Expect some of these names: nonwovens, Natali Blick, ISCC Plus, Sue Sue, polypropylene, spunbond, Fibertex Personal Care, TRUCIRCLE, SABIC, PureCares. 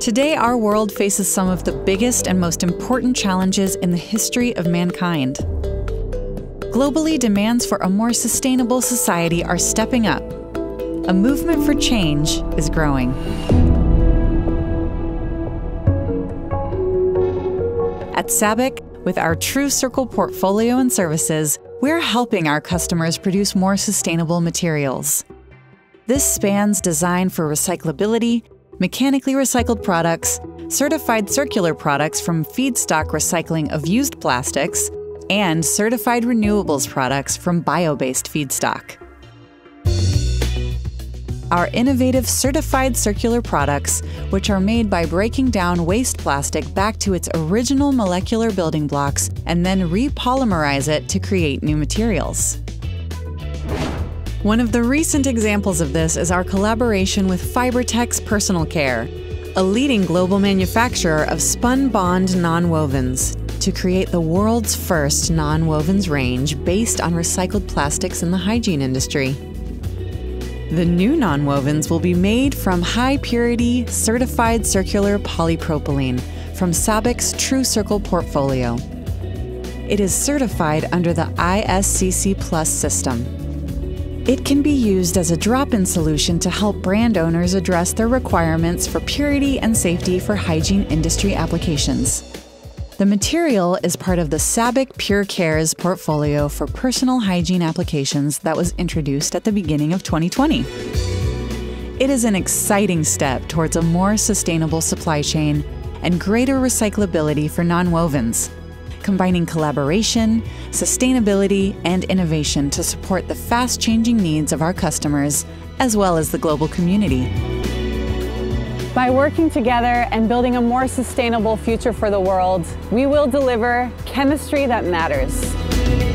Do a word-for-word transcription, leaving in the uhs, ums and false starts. Today, our world faces some of the biggest and most important challenges in the history of mankind. Globally, demands for a more sustainable society are stepping up. A movement for change is growing. At SABIC, with our TRUCIRCLE portfolio and services, we're helping our customers produce more sustainable materials. This spans design for recyclability, mechanically recycled products, certified circular products from feedstock recycling of used plastics, and certified renewables products from bio-based feedstock. Our innovative certified circular products, which are made by breaking down waste plastic back to its original molecular building blocks and then repolymerize it to create new materials. One of the recent examples of this is our collaboration with Fibertex Personal Care, a leading global manufacturer of spunbond nonwovens, to create the world's first nonwovens range based on recycled plastics in the hygiene industry. The new nonwovens will be made from high-purity, certified circular polypropylene from SABIC's TRUCIRCLE portfolio. It is certified under the I S C C Plus system. It can be used as a drop-in solution to help brand owners address their requirements for purity and safety for hygiene industry applications. The material is part of the SABIC PureCares portfolio for personal hygiene applications that was introduced at the beginning of twenty twenty. It is an exciting step towards a more sustainable supply chain and greater recyclability for nonwovens, combining collaboration, sustainability, and innovation to support the fast-changing needs of our customers, as well as the global community. By working together and building a more sustainable future for the world, we will deliver chemistry that matters.